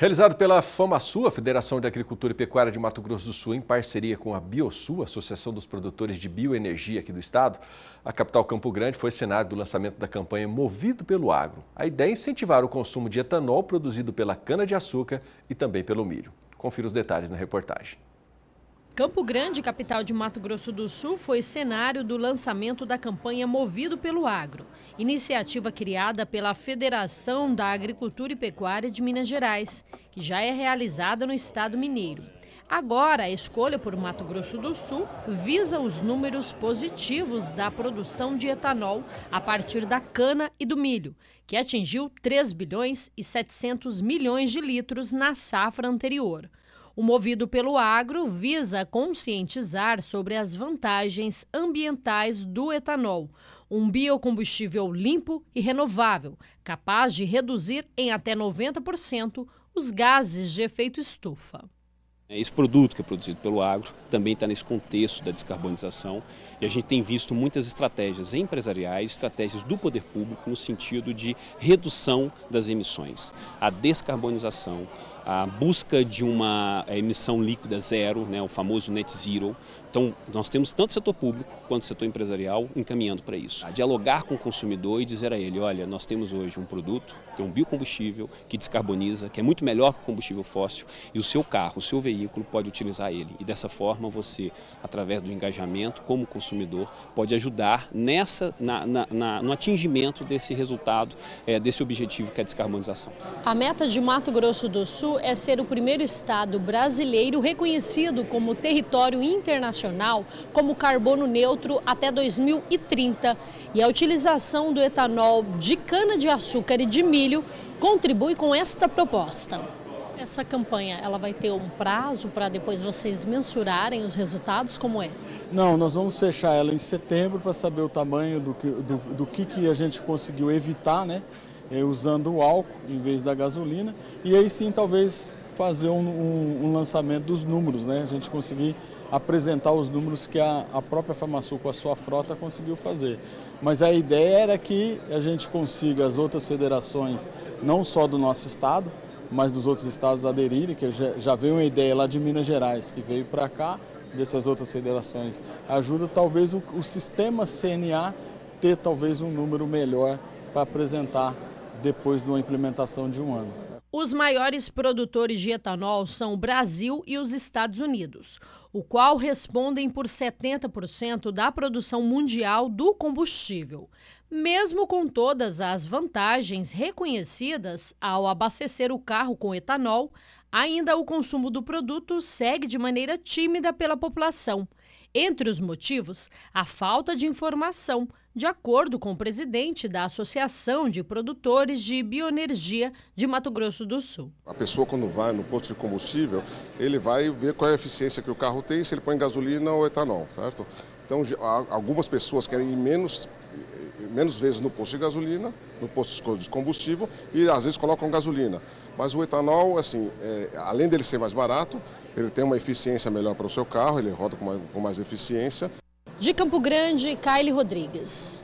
Realizado pela Famasul, a Federação de Agricultura e Pecuária de Mato Grosso do Sul, em parceria com a Biosul, Associação dos Produtores de Bioenergia aqui do Estado, a capital Campo Grande foi cenário do lançamento da campanha Movido pelo Agro. A ideia é incentivar o consumo de etanol produzido pela cana-de-açúcar e também pelo milho. Confira os detalhes na reportagem. Campo Grande, capital de Mato Grosso do Sul, foi cenário do lançamento da campanha Movido pelo Agro, iniciativa criada pela Federação da Agricultura e Pecuária de Minas Gerais, que já é realizada no estado mineiro. Agora, a escolha por Mato Grosso do Sul visa os números positivos da produção de etanol a partir da cana e do milho, que atingiu 3 bilhões e 700 milhões de litros na safra anterior. O Movido pelo Agro visa conscientizar sobre as vantagens ambientais do etanol, um biocombustível limpo e renovável, capaz de reduzir em até 90% os gases de efeito estufa. Esse produto que é produzido pelo agro também está nesse contexto da descarbonização e a gente tem visto muitas estratégias empresariais, estratégias do poder público no sentido de redução das emissões, a descarbonização, a busca de uma emissão líquida zero, né, o famoso net zero. Então, nós temos tanto o setor público quanto o setor empresarial encaminhando para isso. A dialogar com o consumidor e dizer a ele, olha, nós temos hoje um produto, que é um biocombustível, que descarboniza, que é muito melhor que o combustível fóssil, e o seu carro, o seu veículo pode utilizar ele. E dessa forma você, através do engajamento como consumidor, pode ajudar no atingimento desse resultado, desse objetivo que é a descarbonização. A meta de Mato Grosso do Sul é ser o primeiro estado brasileiro reconhecido como território internacional como carbono neutro até 2030, e a utilização do etanol de cana-de-açúcar e de milho contribui com esta proposta. Essa campanha, ela vai ter um prazo para depois vocês mensurarem os resultados, como é? Não, nós vamos fechar ela em setembro para saber o tamanho do que a gente conseguiu evitar, né, usando o álcool em vez da gasolina, e aí sim talvez fazer um lançamento dos números, né, a gente conseguir apresentar os números que a própria Famasul com a sua frota conseguiu fazer. Mas a ideia era que a gente consiga as outras federações, não só do nosso estado, mas dos outros estados aderirem, que já veio uma ideia lá de Minas Gerais, que veio para cá, dessas outras federações ajuda, talvez o sistema CNA ter talvez um número melhor para apresentar depois de uma implementação de um ano. Os maiores produtores de etanol são o Brasil e os Estados Unidos, o qual respondem por 70% da produção mundial do combustível. Mesmo com todas as vantagens reconhecidas ao abastecer o carro com etanol, ainda o consumo do produto segue de maneira tímida pela população. Entre os motivos, a falta de informação, de acordo com o presidente da Associação de Produtores de Bioenergia de Mato Grosso do Sul. A pessoa, quando vai no posto de combustível, ele vai ver qual é a eficiência que o carro tem, se ele põe gasolina ou etanol, certo? Então, algumas pessoas querem ir menos vezes no posto de gasolina, no posto de combustível, e às vezes colocam gasolina. Mas o etanol, assim, além dele ser mais barato, ele tem uma eficiência melhor para o seu carro, ele roda com mais eficiência. De Campo Grande, Kaile Rodrigues.